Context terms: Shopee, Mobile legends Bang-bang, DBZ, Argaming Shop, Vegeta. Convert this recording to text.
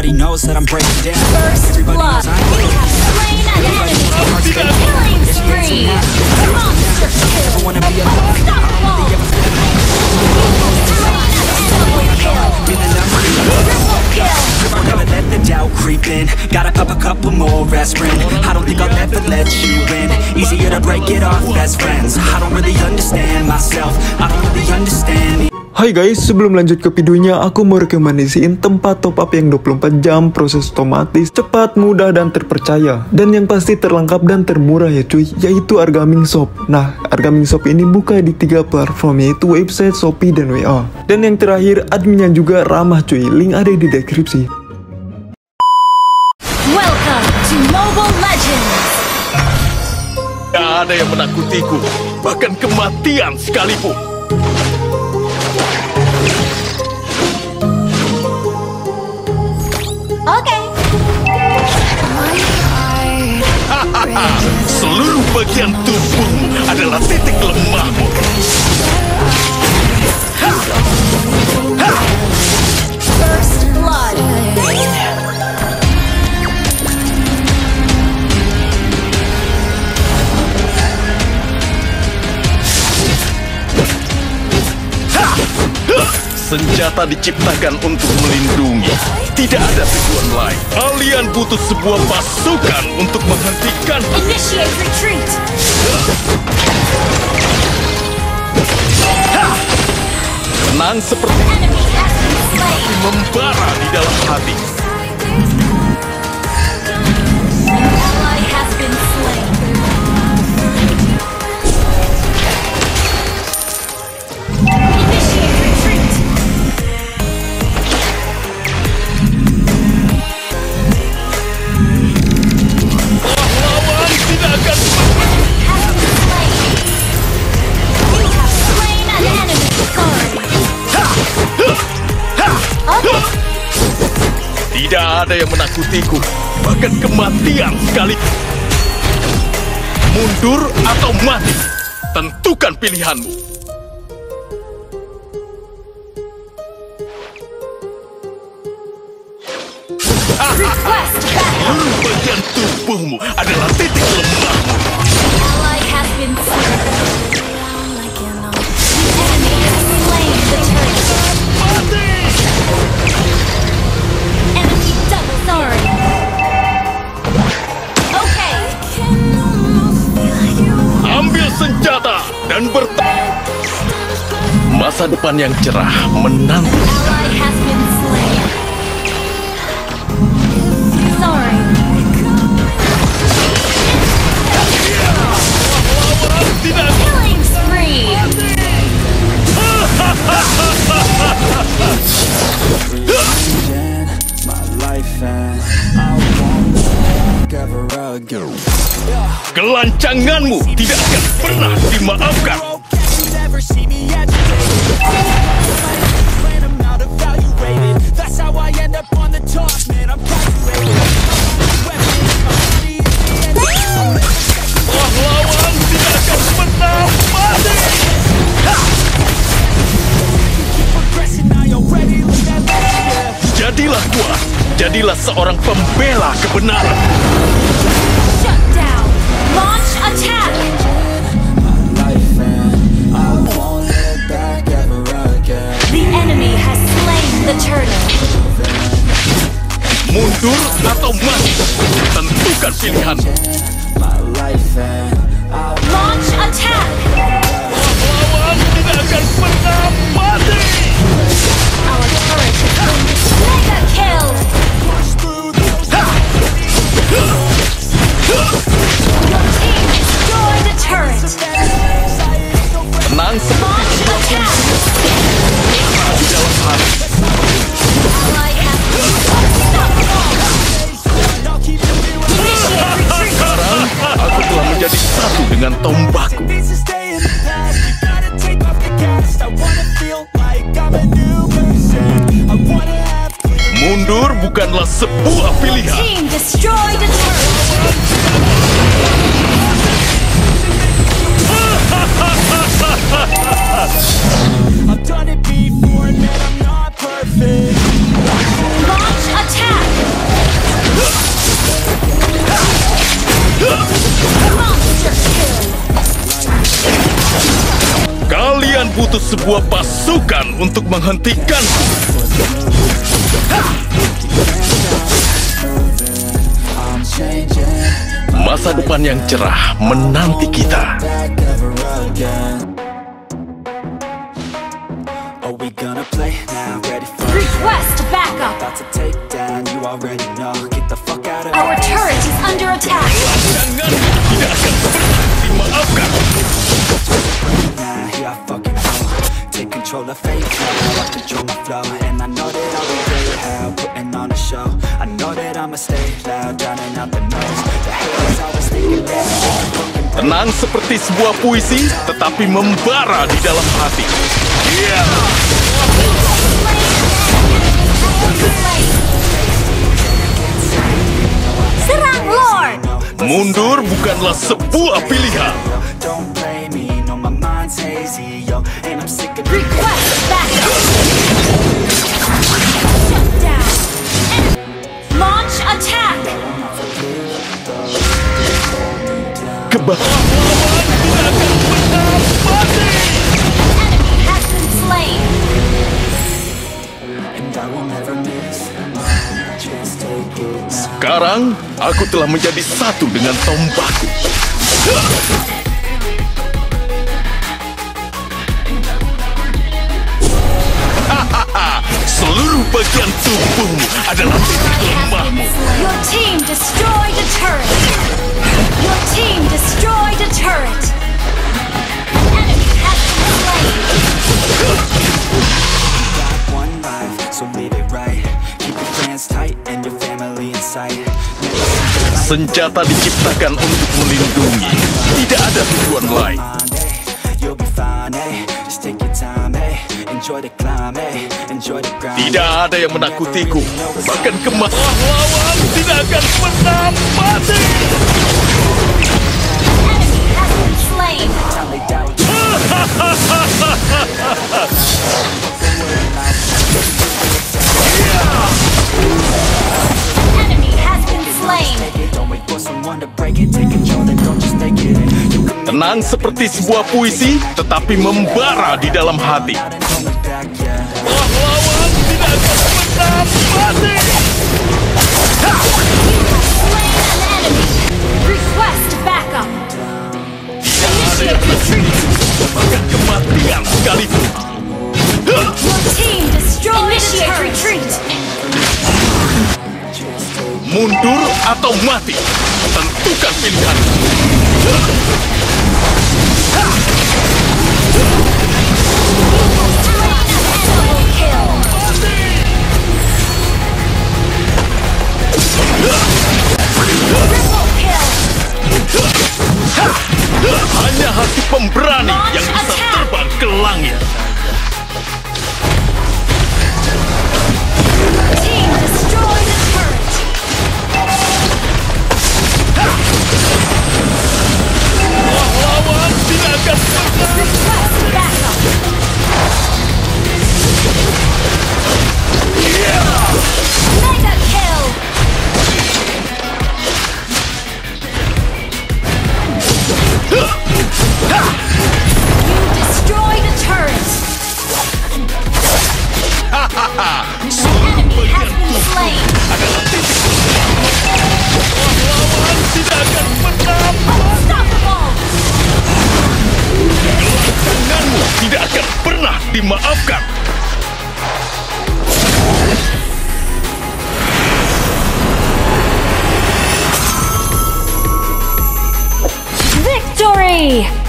Everybody knows that I'm breaking down. First everybody blood. We have slain an enemy. Killing spree. Monster kill. Unstoppable. I'm gonna let the doubt creep in. Gotta pop a couple more aspirin. I don't think I'll ever let you in. Easier to break it off as friends. I don't really understand myself. I don't really understand. Hai guys, sebelum lanjut ke videonya, aku mau rekomendasiin tempat top up yang 24 jam, proses otomatis, cepat, mudah, dan terpercaya. Dan yang pasti terlengkap dan termurah ya cuy, yaitu Argaming Shop. Nah, Argaming Shop ini buka di 3 platform, yaitu website, Shopee, dan WA. Dan yang terakhir, adminnya juga ramah cuy, link ada di deskripsi. Welcome to Mobile Legends. Tidak ada yang menakutiku, bahkan kematian sekalipun. Seluruh bagian tubuhmu adalah titik lemahmu. First blood. Senjata diciptakan untuk melindungi. Tidak ada tujuan lain. Kalian butuh sebuah pasukan untuk menghentikan. Initiate retreat. Tenang seperti membara di dalam hati. Ada yang menakutiku, bahkan kematian sekali. Mundur atau mati, tentukan pilihanmu. Bagian tubuhmu adalah titik lemahmu. Senjata dan bertahan. Masa depan yang cerah menanti. Killing spree. Kelancanganmu tidak akan pernah dimaafkan. Pahlawan tidak akan pernah mati. Jadilah kuat, jadilah seorang pembela kebenaran. Launch attack! The enemy has slain the turtle. Mundur atau mati, tentukan pilihan. Launch attack! Lawan tidak akan pernah mati. Our turret is under mega kill. Dengan tombakku. Mundur bukanlah sebuah pilihan. Launch attack. sebuah pasukan untuk menghentikanku. Masa depan yang cerah menanti kita. Request backup. Our turret is under attack. Tidak akan pernah dimaafkan. Take control of fate. I control my flow, and I know that I will play how, putting on a show. I know that I'ma stay loud, drowning out the noise. The hell is always thinking that. Tenang seperti sebuah puisi, tetapi membara di dalam hati. Serang Lord. Mundur bukanlah sebuah pilihan. Request backup. Shut down. Launch attack. Kebakaran tidak akan pernah mati. Enemy has been slain. Sekarang aku telah menjadi satu dengan tombakku. Seluruh bagian tubuhmu adalah titik lemahmu. Your team destroyed a turret. Your team destroyed a turret. An enemy has been slain. You got one life, so leave it right. Keep your plans tight and your family in sight. Senjata diciptakan untuk melindungi. Tidak ada tujuan lain. Tidak ada yang menakutiku. Bahkan kematian tidak akan pernah mati. Tenang seperti sebuah puisi, tetapi membara di dalam hati. Pahlawan tidak akan pernah mati. Request backup. Bahkan kematian sekalipun. Initiate retreat. Mundur atau mati, tentukan pilihan. Hanya hati pemberani yang bisa terbang ke langit. Pahlawan tidak akan pernah. Dimaafkan. Victory!